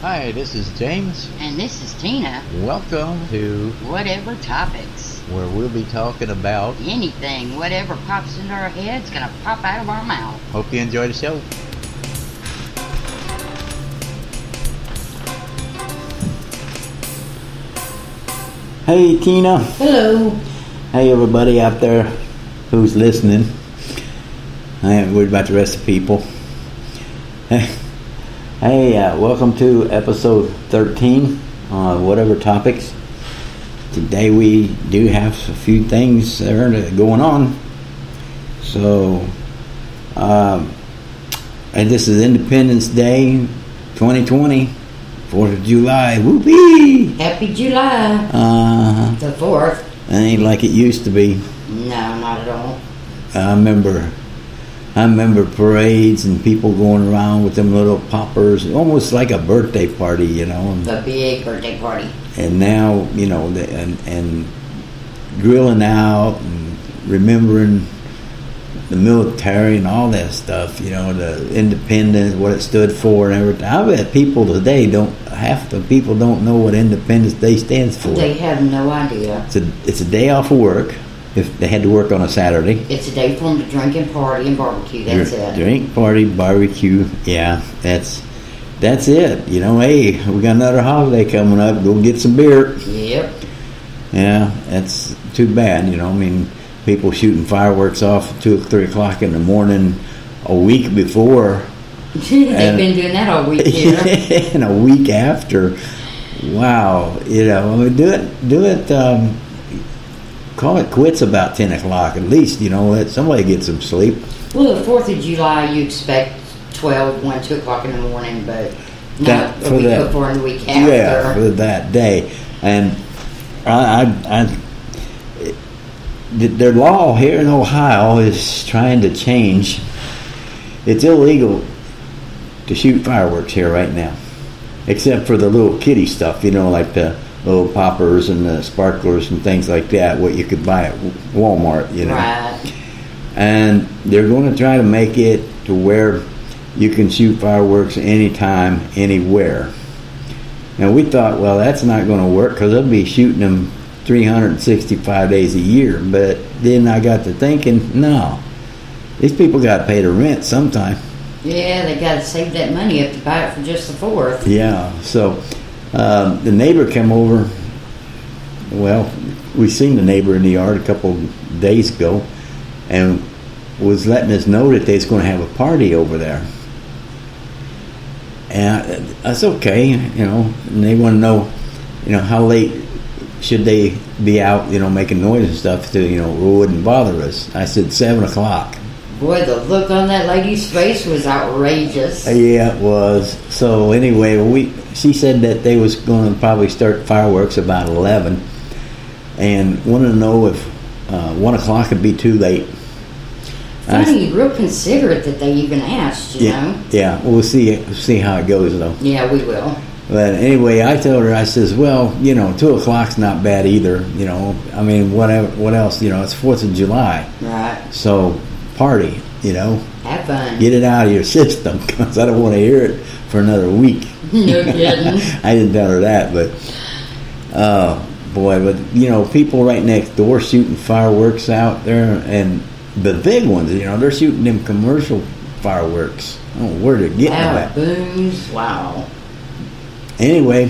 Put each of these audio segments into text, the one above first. Hi, this is James. And this is Tina. Welcome to Whatever Topics, where we'll be talking about anything. Whatever pops into our head's gonna pop out of our mouth. Hope you enjoy the show. Hey, Tina. Hello. Hey, everybody out there who's listening. I ain't worried about the rest of the people. Hey, welcome to episode 13 on Whatever Topics. Today we do have a few things that are going on. So, and this is Independence Day 2020. 4th of July, whoopee! Happy July. The 4th. It ain't like it used to be. No, not at all. I remember parades and people going around with them little poppers, almost like a birthday party, you know. The big birthday party. And now, you know, and grilling out and remembering the military and all that stuff, you know, the independence, what it stood for and everything. I bet people today half the people don't know what Independence Day stands for. They have no idea. It's a day off of work, if they had to work on a Saturday. It's a day for them to drink and party and barbecue, that's it. Drink, party, barbecue, yeah, that's it. You know, hey, we got another holiday coming up, go get some beer. Yep. Yeah, that's too bad, you know, I mean, people shooting fireworks off at 2 or 3 o'clock in the morning a week before. They've been doing that all week here. And a week after. Wow. You know, do it. Call it quits about 10 o'clock at least. You know, let somebody get some sleep. Well, the 4th of July, you expect 12, 1, 2 o'clock in the morning, but not a week before and a week after. Yeah, for that day. And I their law here in Ohio is trying to change. It's illegal to shoot fireworks here right now, except for the little kiddie stuff, you know, like the little poppers and the sparklers and things like that, what you could buy at Walmart, you know. Right. And they're going to try to make it to where you can shoot fireworks anytime, anywhere. Now, we thought, well, that's not going to work because they'll be shooting them 365 days a year, but then I got to thinking, no, these people got to pay the rent sometime. Yeah, they got to save that money up to buy it for just the 4th. Yeah, so the neighbor came over. Well, we seen the neighbor in the yard a couple days ago, and was letting us know that they was going to have a party over there. And that's okay, you know. And they want to know, you know, how late should they be out, you know, making noise and stuff to, you know, it wouldn't bother us. I said 7 o'clock. Boy, the look on that lady's face was outrageous. Yeah, it was. So anyway, she said that they was going to probably start fireworks about 11 and wanted to know if 1 o'clock would be too late. Funny, real considerate that they even asked, you know? Yeah, well, we'll see how it goes, though. Yeah, we will. But anyway, I told her, I says, well, you know, 2 o'clock's not bad either, you know. I mean, what else, you know, it's 4th of July. Right. So, party, you know. Have fun. Get it out of your system, because I don't want to hear it for another week. No kidding. I didn't tell her that, but, you know, people right next door shooting fireworks out there, and the big ones, you know, they're shooting them commercial fireworks. I don't know where they're getting that. Booms, wow. Anyway,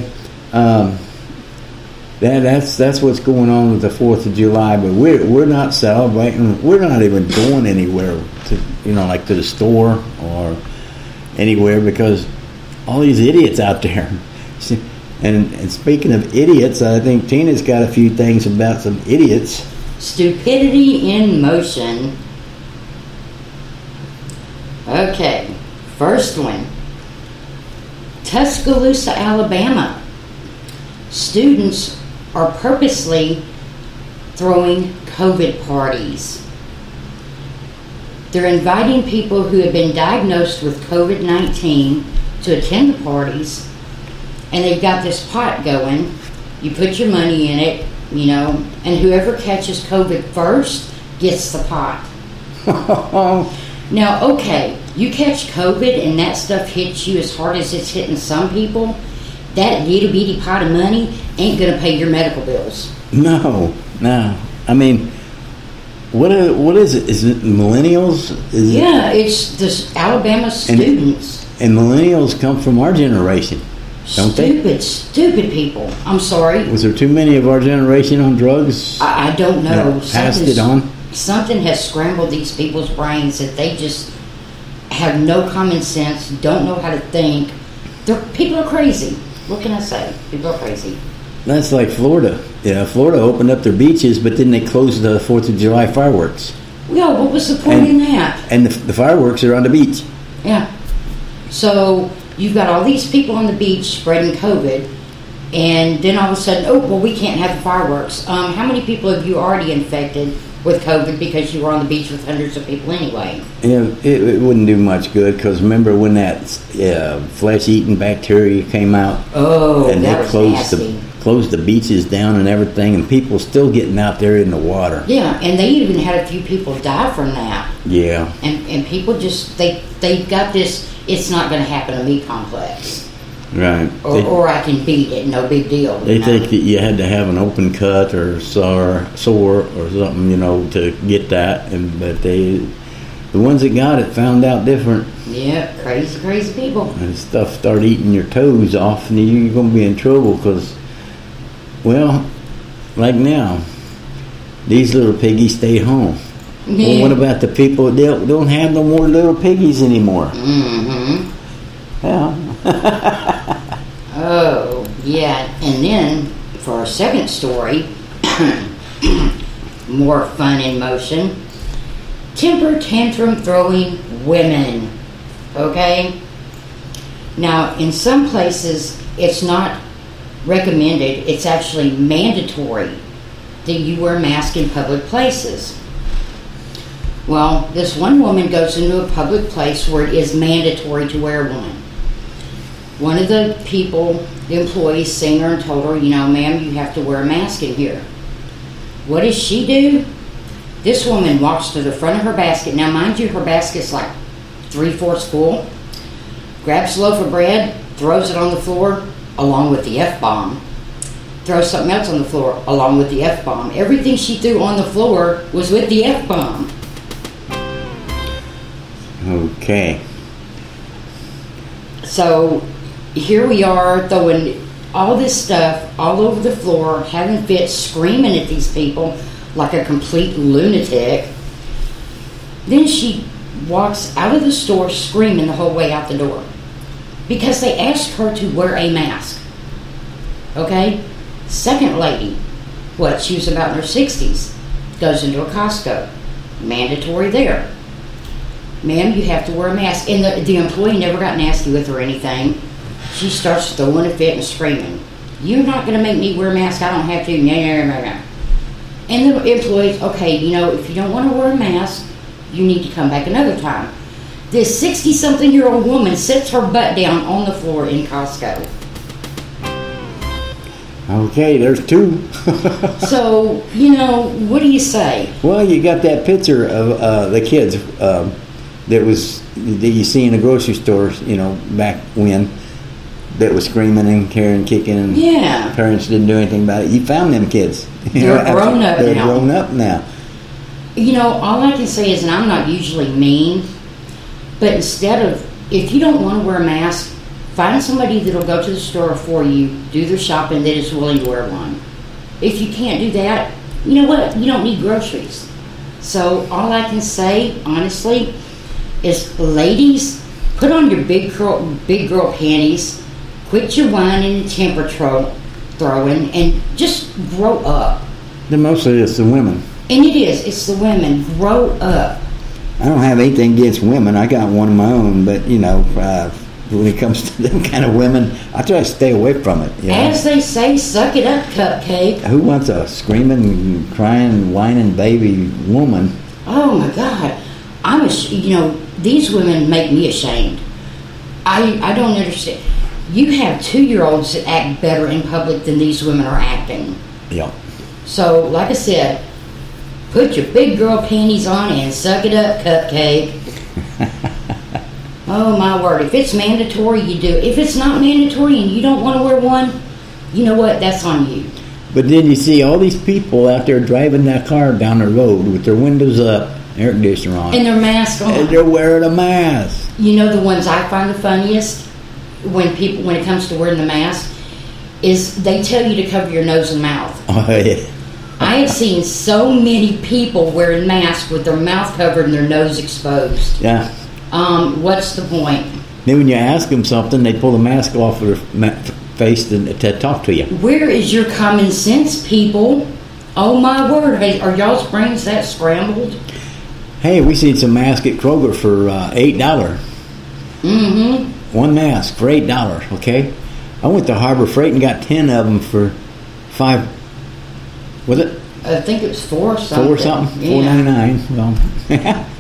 that's what's going on with the 4th of July, but we're not celebrating. We're not even going anywhere, to, you know, like to the store or anywhere, because all these idiots out there. And speaking of idiots, I think Tina's got a few things about some idiots. Stupidity in motion. Okay, first one. Tuscaloosa, Alabama. Students are purposely throwing COVID parties. They're inviting people who have been diagnosed with COVID-19 to attend the parties, and they've got this pot going. You put your money in it, you know, and whoever catches COVID first gets the pot. Now, okay, you catch COVID and that stuff hits you as hard as it's hitting some people, that little bitty pot of money ain't going to pay your medical bills. No. I mean, what is it? Is it millennials? It's the Alabama students. And millennials come from our generation, don't they? Stupid people. I'm sorry. Was there too many of our generation on drugs? I don't know. Passed it on? Something has scrambled these people's brains that they just have no common sense, don't know how to think. People are crazy. What can I say? People are crazy. That's like Florida. Yeah, Florida opened up their beaches, but then they closed the 4th of July fireworks. Yeah, what was the point in that? And the fireworks are on the beach. Yeah. So you've got all these people on the beach spreading COVID, and then all of a sudden, we can't have fireworks. How many people have you already infected with COVID because you were on the beach with hundreds of people anyway? Yeah, it wouldn't do much good, because remember when that flesh-eating bacteria came out? Oh, and that was nasty. Closed the beaches down and everything, and people still getting out there in the water. Yeah, and they even had a few people die from that. Yeah. And people just, they've got this, it's not going to happen to me complex. Right. Or I can beat it, no big deal. They think that you had to have an open cut or sore or something, to get that. But the ones that got it found out different. Yeah, crazy people. And stuff start eating your toes off, and you're going to be in trouble because... Well, like now, these little piggies stay home. Yeah. Well, what about the people that don't have no more little piggies anymore? Mm-hmm. Yeah. Oh, yeah. And then, for our second story, more fun in motion, temper tantrum throwing women. Okay? Now, in some places, it's not recommended, it's actually mandatory that you wear a mask in public places. Well, this one woman goes into a public place where it is mandatory to wear one. One of the people, the employees, seen her and told her, ma'am, you have to wear a mask in here. What does she do? This woman walks to the front of her basket. Now, mind you, her basket's like 3/4 full. Grabs a loaf of bread, throws it on the floor, along with the F-bomb. Throw something else on the floor, along with the F-bomb. Everything she threw on the floor was with the F-bomb. Okay. So, here we are throwing all this stuff all over the floor, having fits, screaming at these people like a complete lunatic. Then she walks out of the store screaming the whole way out the door, because they asked her to wear a mask. Okay? Second lady, she was about in her 60s, goes into a Costco. Mandatory there. Ma'am, you have to wear a mask. And the employee never got nasty with her or anything. She starts throwing a fit and screaming, "You're not going to make me wear a mask. I don't have to. No. And the employee's, okay, if you don't want to wear a mask, you need to come back another time. This 60-something-year-old woman sits her butt down on the floor in Costco. Okay, there's two. So, what do you say? Well, you got that picture of the kids that you see in the grocery stores, back when, that was screaming and carrying, kicking, and parents didn't do anything about it. You found them kids. They're grown up now. They're grown up now. All I can say is, and I'm not usually mean, but instead of, if you don't want to wear a mask, find somebody that'll go to the store for you, do their shopping, that is willing to wear one. If you can't do that, you know what? You don't need groceries. So all I can say, honestly, is ladies, put on your big girl panties, quit your whining and temper throwing, and just grow up. Then mostly it's the women. And it is. It's the women. Grow up. I don't have anything against women. I got one of my own, but, when it comes to them kind of women, I try to stay away from it. As they say, suck it up, cupcake. Who wants a screaming, crying, whining baby woman? Oh, my God. These women make me ashamed. I don't understand. You have 2-year-olds that act better in public than these women are acting. Yeah. So, like I said, put your big girl panties on and suck it up, cupcake. Oh my word, if it's mandatory, you do. If it's not mandatory and you don't want to wear one, you know what, that's on you. But then you see all these people out there driving that car down the road with their windows up, air conditioner on. And their mask on. And they're wearing a mask. You know the ones I find the funniest when it comes to wearing the mask is they tell you to cover your nose and mouth. Oh, yeah. I have seen so many people wearing masks with their mouth covered and their nose exposed. Yeah. What's the point? Then when you ask them something, they pull the mask off their face to talk to you. Where is your common sense, people? Oh, my word. Hey, are y'all's brains that scrambled? Hey, we seen some masks at Kroger for $8. Mm-hmm. One mask for $8, okay? I went to Harbor Freight and got 10 of them for $5. Was it? I think it was $4 or something. $4.99. Well,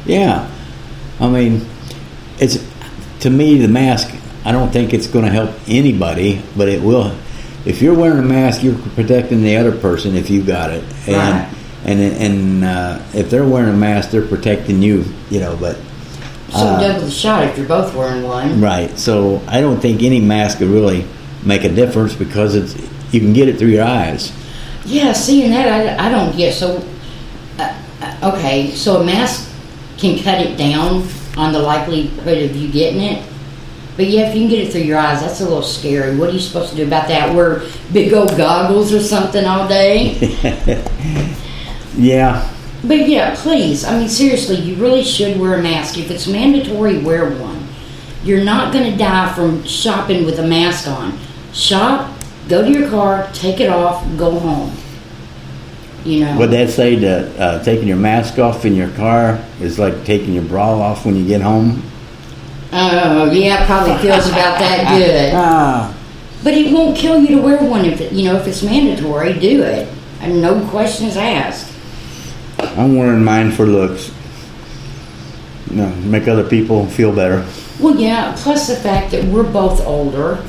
yeah. I mean, it's, to me, the mask, I don't think it's going to help anybody, but it will. If you're wearing a mask, you're protecting the other person if you got it. And, right. And if they're wearing a mask, they're protecting you, you know, but. So double the shot if you're both wearing one. Right. So I don't think any mask would really make a difference because it's, you can get it through your eyes. Yeah, seeing that, I don't get. So, okay, so a mask can cut it down on the likelihood of you getting it. But yeah, if you can get it through your eyes, that's a little scary. What are you supposed to do about that? Wear big old goggles or something all day? Yeah. But yeah, please, I mean, seriously, you really should wear a mask. If it's mandatory, wear one. You're not going to die from shopping with a mask on. Shop. Go to your car, take it off, go home. You know. Would that say that taking your mask off in your car is like taking your bra off when you get home? Oh, yeah, it probably feels about that good. But it won't kill you to wear one if it's mandatory, do it. And no questions asked. I'm wearing mine for looks. No, make other people feel better. Well, yeah, plus the fact that we're both older.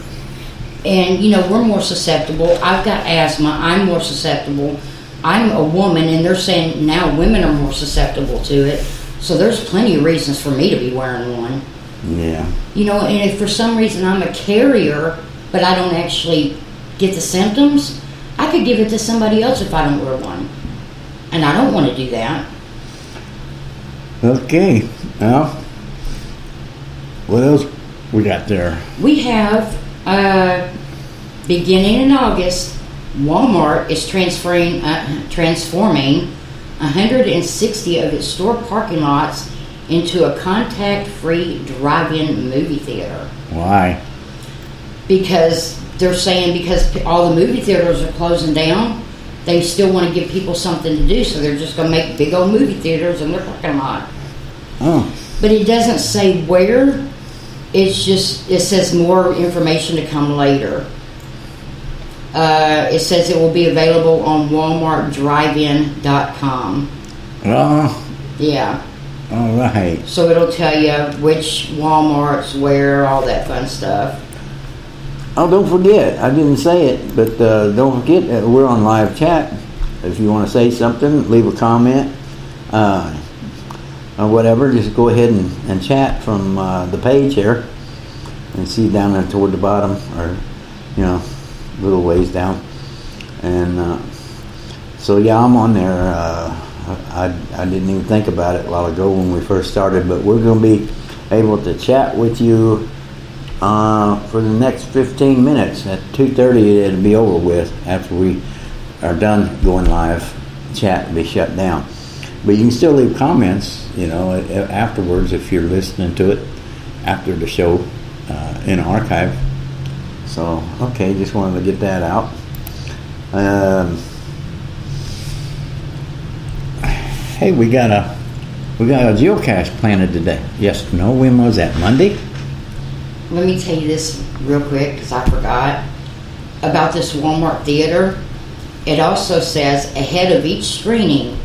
And, you know, we're more susceptible. I've got asthma. I'm more susceptible. I'm a woman, and they're saying now women are more susceptible to it. So there's plenty of reasons for me to be wearing one. Yeah. You know, and if for some reason I'm a carrier, but I don't actually get the symptoms, I could give it to somebody else if I don't wear one. And I don't want to do that. Okay. Well, what else we got there? We have... beginning in August, Walmart is transforming 160 of its store parking lots into a contact-free drive-in movie theater. Why? Because they're saying because all the movie theaters are closing down, they still want to give people something to do, so they're just going to make big old movie theaters in their parking lot. Oh. But it doesn't say where. It's just, it says more information to come later. It says it will be available on walmartdrivein.com. Oh. Yeah. All right. So it'll tell you which Walmarts, where, all that fun stuff. Oh, don't forget. I didn't say it, but don't forget that we're on live chat. If you want to say something, leave a comment. Or whatever, just go ahead and chat from the page here and see down there toward the bottom, or you know, little ways down. And so yeah, I'm on there. I didn't even think about it a while ago when we first started, but we're going to be able to chat with you for the next 15 minutes. At 2:30 it'll be over with. After we are done going live, chat will be shut down. But you can still leave comments, you know, afterwards if you're listening to it after the show in archive. So, okay, just wanted to get that out. Hey, we got a geocache planted today. Yes, no, when was that? Monday? Let me tell you this real quick because I forgot about this Walmart theater. It also says ahead of each screening,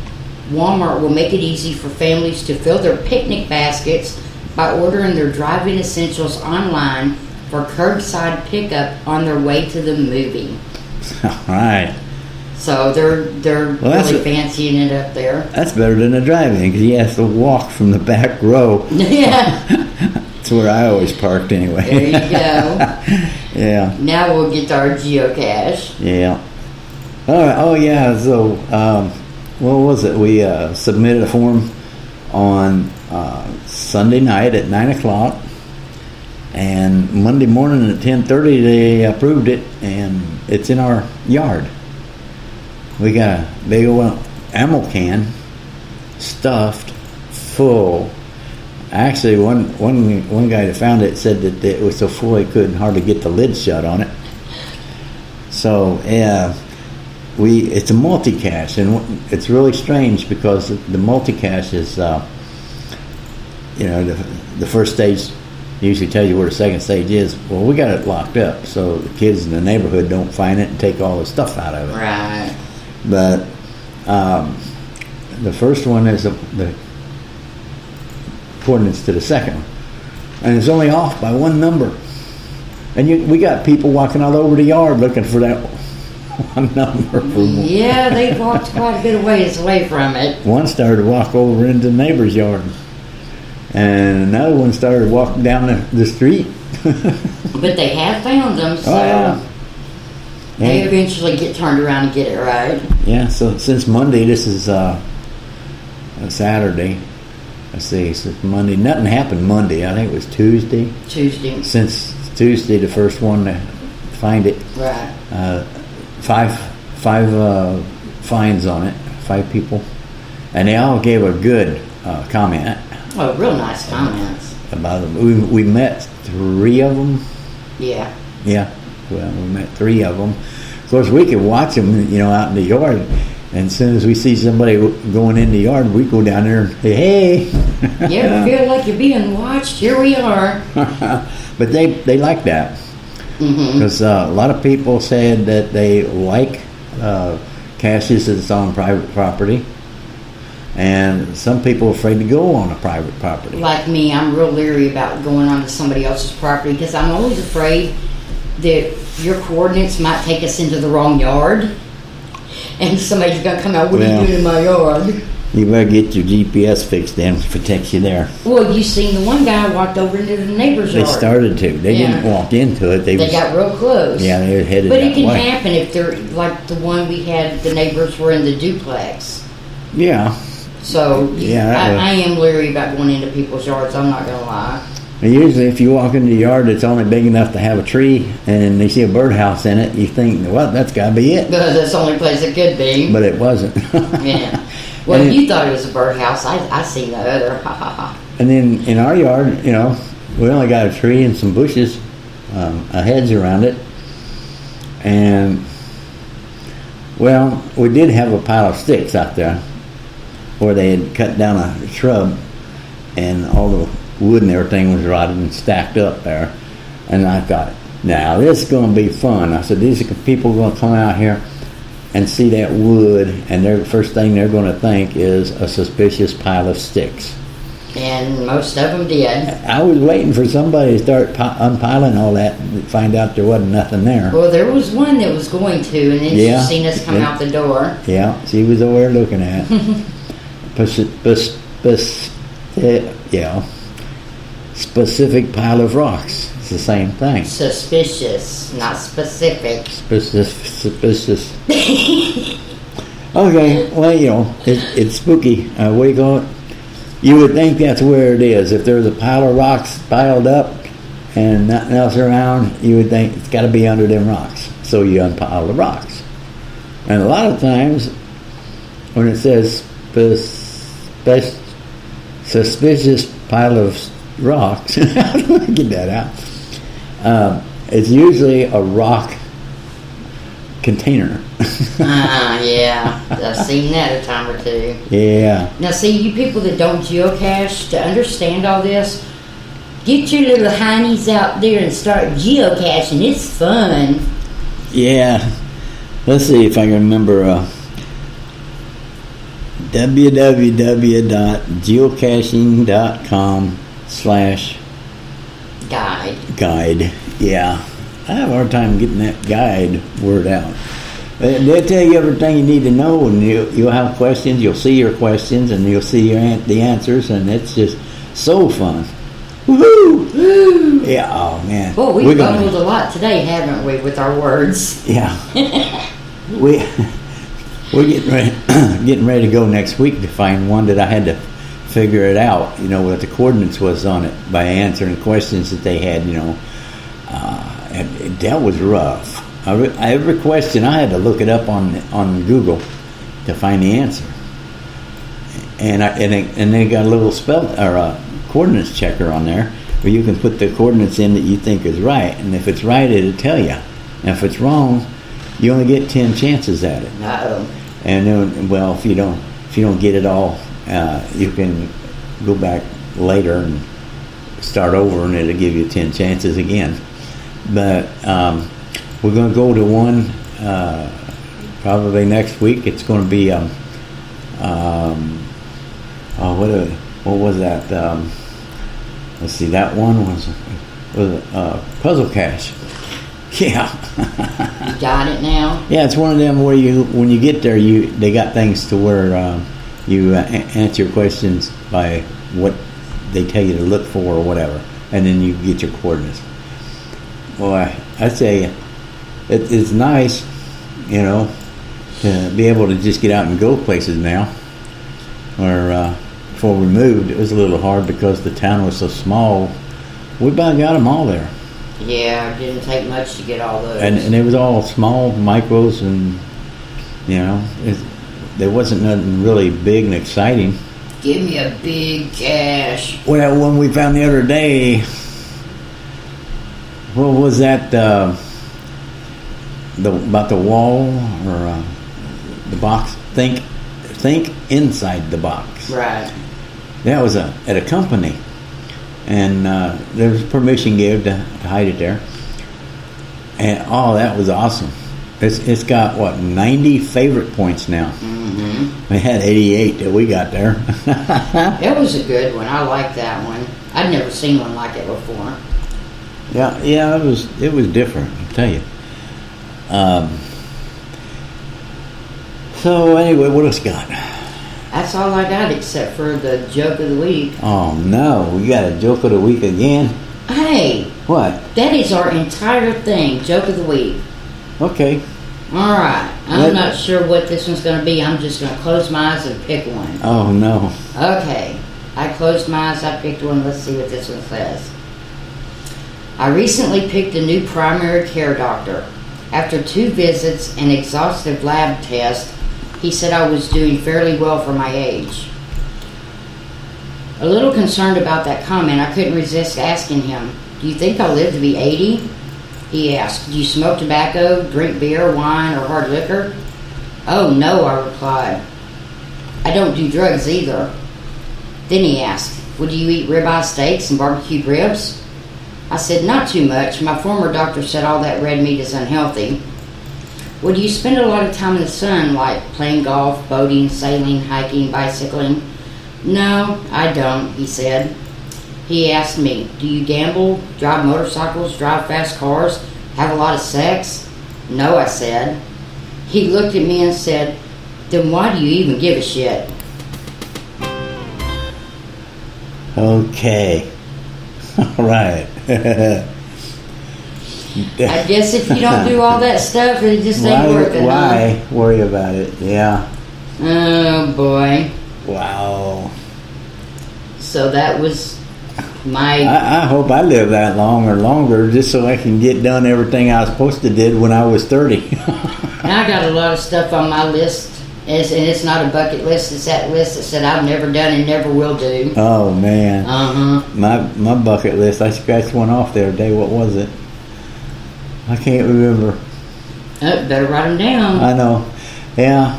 Walmart will make it easy for families to fill their picnic baskets by ordering their drive-in essentials online for curbside pickup on their way to the movie. All right. So they're really fancying it up there. That's better than a drive-in because he has to walk from the back row. Yeah. That's where I always parked anyway. There you go. Yeah. Now we'll get to our geocache. Yeah. All right. Oh, yeah. So, what was it? We submitted a form on Sunday night at 9 o'clock. And Monday morning at 10:30, they approved it, and it's in our yard. We got a big old ammo can stuffed full. Actually, one guy that found it said that it was so full he couldn't hardly get the lid shut on it. So it's a multi-cache, and it's really strange because the multi-cache is, the first stage usually tells you where the second stage is. Well, we got it locked up, so the kids in the neighborhood don't find it and take all the stuff out of it. Right. But the first one is the coordinates to the second one, and it's only off by one number. And we got people walking all over the yard looking for that one number. Yeah, they walked quite a bit of ways away from it. One started to walk over into the neighbor's yard. And another one started walking down the street. But they have found them, so they eventually get turned around and get it right. Yeah, so since Monday, this is Saturday. Let's see, since Monday, nothing happened Monday. I think it was Tuesday. Since Tuesday, the first one to find it. Right. Five finds on it, 5 people. And they all gave a good comment. Oh, real nice comments. About them. We met 3 of them. Yeah. Yeah. Well, we met 3 of them. Of course, we could watch them, out in the yard. And as soon as we see somebody going in the yard, we go down there and say, hey. You ever feel like you're being watched? Here we are. But they like that. Because a lot of people said that they like caches that's on private property. And some people are afraid to go on a private property. Like me, I'm real leery about going onto somebody else's property because I'm always afraid that your coordinates might take us into the wrong yard. And somebody's going to come out, what are you doing in my yard? You better get your GPS fixed then to protect you there. Well, you seen the one guy walked over into the neighbor's yard. They started to. They didn't walk into it. They got real close. Yeah, they were headed that way. But it can happen if they're like the one we had, the neighbors were in the duplex. Yeah. So, I am leery about going into people's yards, I'm not going to lie. And usually if you walk into a yard that's only big enough to have a tree and you see a birdhouse in it, you think, well, that's got to be it. That's the only place it could be. But it wasn't. Yeah. Well, if you thought it was a birdhouse, I seen the other. And then in our yard, we only got a tree and some bushes, a hedge around it. And, well, we did have a pile of sticks out there. Or they had cut down a shrub, and all the wood and everything was rotted and stacked up there. And I thought, now this is going to be fun. I said, these are people going to come out here and see that wood, and the first thing they're going to think is a suspicious pile of sticks. And most of them did. I was waiting for somebody to start unpiling all that and find out there wasn't nothing there. Well, there was one that was going to, and then she seen us come out the door. Yeah, she was over there looking at it. Specific pile of rocks. It's the same thing. Suspicious, not specific. Suspicious. Okay, well, it's spooky. What do you call it? You would think that's where it is. If there's a pile of rocks piled up and nothing else around, you would think it's got to be under them rocks. So you unpile the rocks. And a lot of times, when it says suspicious pile of rocks, I don't get that out. It's usually a rock container. Yeah, I've seen that a time or two. Yeah. Now, see, you people that don't geocache, to understand all this, get your little heinies out there and start geocaching. It's fun. Yeah. Let's see if I can remember. www.geocaching.com/guide. Yeah. I have a hard time getting that guide word out. They'll tell you everything you need to know, and you'll have questions, you'll see your questions, and you'll see the answers, and it's just so fun. Woohoo! Yeah, oh man. Well, we've bubbled a lot today, haven't we, with our words? Yeah. We're getting ready to go next week to find one that I had to figure it out, you know, what the coordinates was on it by answering questions that they had, you know. And that was rough. Every question I had to look it up on Google to find the answer. And they got a little coordinates checker on there where you can put the coordinates in that you think is right, and if it's right, it'll tell you. And if it's wrong, you only get 10 chances at it. Uh-oh. And then, well, if you don't get it all, you can go back later and start over, and it'll give you 10 chances again. But we're going to go to one probably next week. It's going to be what was that? Let's see, that one was a puzzle cache. Yeah. You got it now? Yeah, it's one of them where when you get there, they got things to where you answer your questions by what they tell you to look for or whatever, and then you get your coordinates. Boy, I say it's nice, you know, to be able to just get out and go places now. Or before we moved, it was a little hard because the town was so small. We about got them all there. Yeah, it didn't take much to get all those. And it was all small micros, and, you know, there wasn't nothing really big and exciting. Give me a big cache. Well, one we found the other day, what was that, about the wall or the box? Think inside the box. Right. That was at a company. And there was permission given to hide it there. And that was awesome. It's got, 90 favorite points now. Mm-hmm. We had 88 that we got there. That was a good one. I like that one. I'd never seen one like it before. Yeah, it was different, I'll tell you. So anyway, what else got? That's all I got except for the joke of the week. Oh no, we got a joke of the week again? Hey. What? That is our entire thing, joke of the week. Okay. Alright, I'm not sure what this one's going to be. I'm just going to close my eyes and pick one. Oh no. Okay, I closed my eyes, I picked one, let's see what this one says. I recently picked a new primary care doctor. After 2 visits and exhaustive lab tests, he said I was doing fairly well for my age. A little concerned about that comment, I couldn't resist asking him, "Do you think I'll live to be 80? He asked, "Do you smoke tobacco, drink beer, wine, or hard liquor?" "Oh, no," I replied. "I don't do drugs either." Then he asked, "Would you eat ribeye steaks and barbecued ribs?" I said, "Not too much. My former doctor said all that red meat is unhealthy." "Well, do you spend a lot of time in the sun, like playing golf, boating, sailing, hiking, bicycling?" "No, I don't," he said. He asked me, "Do you gamble, drive motorcycles, drive fast cars, have a lot of sex?" "No," I said. He looked at me and said, "Then why do you even give a shit?" Okay. All right. I guess if you don't do all that stuff, it just ain't worth it. Why worry about it? Yeah. Oh, boy. Wow. So that was my... I hope I live that long or longer just so I can get done everything I was supposed to do when I was 30. And I got a lot of stuff on my list. And it's not a bucket list. It's that list that said I've never done and never will do. Oh, man. Uh-huh. My bucket list, I scratched one off the other day. What was it? I can't remember. Oh, better write them down. I know. Yeah.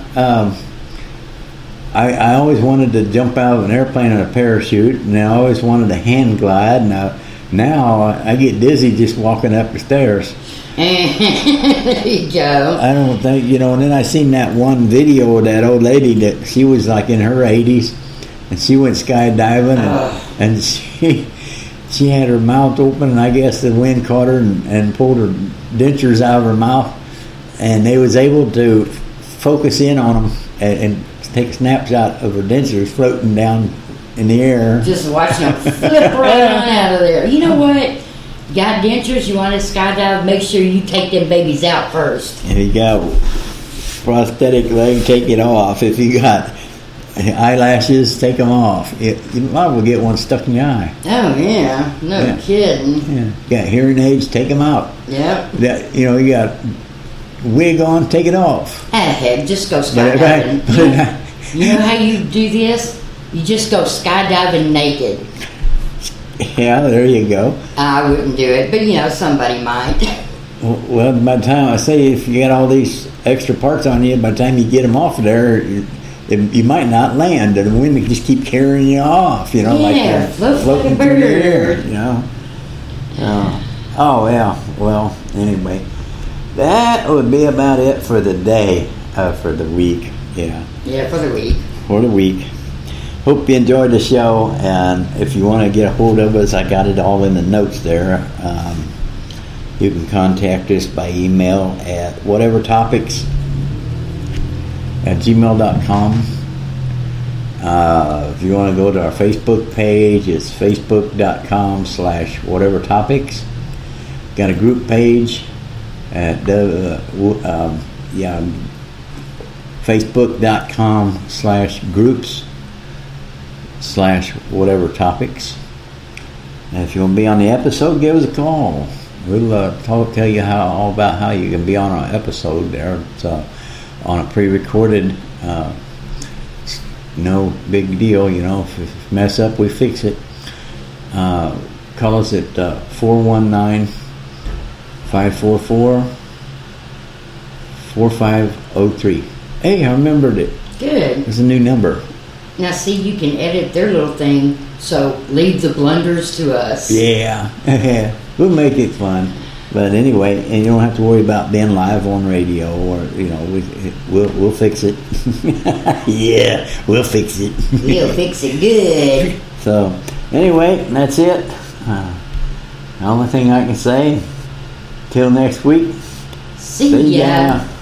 I always wanted to jump out of an airplane on a parachute, and I always wanted to hand glide, and now I get dizzy just walking up the stairs. There you go. I don't think, you know, and then I seen that one video of that old lady that she was like in her 80s, and she went skydiving, and she had her mouth open, and I guess the wind caught her and pulled her dentures out of her mouth, and they was able to focus in on them and take a snapshot of her dentures floating down in the air. Just watching them flip right on out of there. You know what? got dentures, you want to skydive, make sure you take them babies out first. If you got prosthetic leg, take it off. If you got eyelashes, take them off. You might as well get one stuck in your eye. Oh, yeah. No kidding. Yeah. You got hearing aids, take them out. Yeah. You got wig on, take it off. Ah, heck, just go skydiving. Right. You know how you do this? You just go skydiving naked. Yeah, there you go. I wouldn't do it, but somebody might. Well, by the time I say, if you got all these extra parts on you, by the time you get them off of there, you might not land, and the wind can just keep carrying you off. Like floating through the air. Oh yeah. Well, anyway, that would be about it for the day, for the week. Yeah, for the week. Hope you enjoyed the show, and if you want to get a hold of us, I got it all in the notes there. You can contact us by email at whatevertopics@gmail.com. If you want to go to our Facebook page, it's facebook.com/whatevertopics. Got a group page at facebook.com/groups/whatever topics. And if you want to be on the episode, give us a call. We'll tell you all about how you can be on our episode there. It's on a pre-recorded, no big deal. If you mess up, we fix it. Call us at 419-544-4503. Hey, I remembered it. Good. It's a new number. Now, see, you can edit their little thing, so leave the blunders to us. Yeah. We'll make it fun. But anyway, and you don't have to worry about being live on radio or, we'll fix it. Yeah, we'll fix it. We'll fix it good. So, anyway, that's it. The only thing I can say, till next week. See ya.